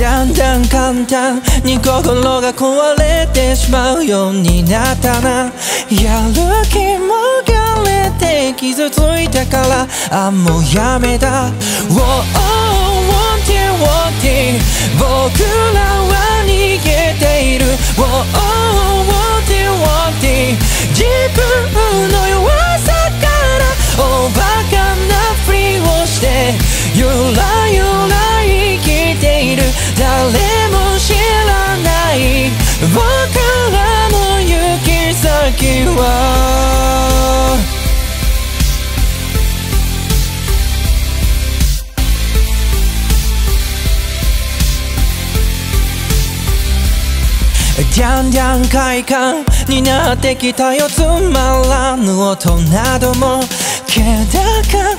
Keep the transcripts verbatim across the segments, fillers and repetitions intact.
だんだん簡単に心が壊れてしまうようになったな。やる気もがれて傷ついたから、あ、もうやめだ。 Oh, oh, wanting, wanting 僕らは逃げている。 Oh, oh, wanting, wanting 自分の弱さから Oh, バカなふりをしてゆらゆら生きている。誰も知らない僕らの行き先は、じゃんじゃん快感になってきたよ。つまらぬ大人ども気高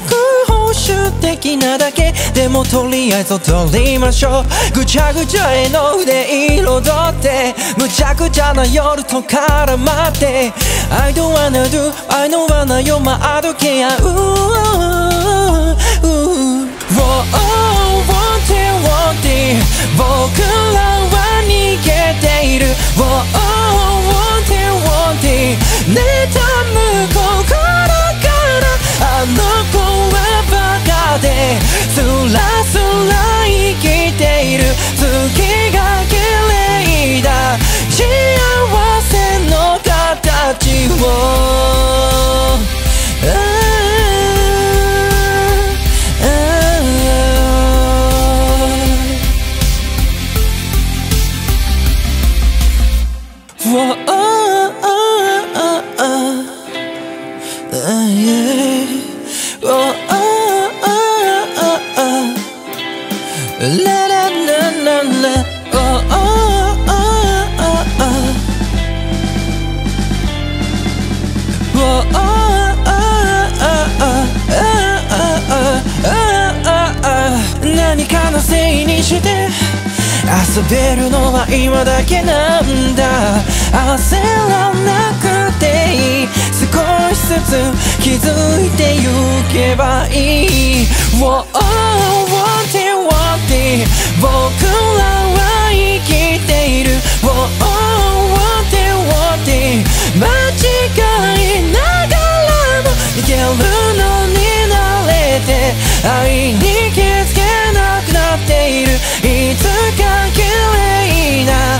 く保守的なだけでもとりあえず踊りましょう。ぐちゃぐちゃ絵の具で彩ってむちゃくちゃな夜と絡まって I don't wanna do I don't wanna you're my other kid. Oh, wanting wanting 僕らは逃げている。 Oh, wanting wanting 妬む心からあの子はバカでスラスラ生きている。月が綺麗だ幸せの形を、何かのせいにして遊べるのは今だけなんだ。焦らなくていい、少しずつ気づいてゆけばいい。 Oh, wanting wanting 僕らは生きている。 Oh, wanting wanting 間違いながらもいけるのに慣れて愛に気づけなくなっている。いつか綺麗な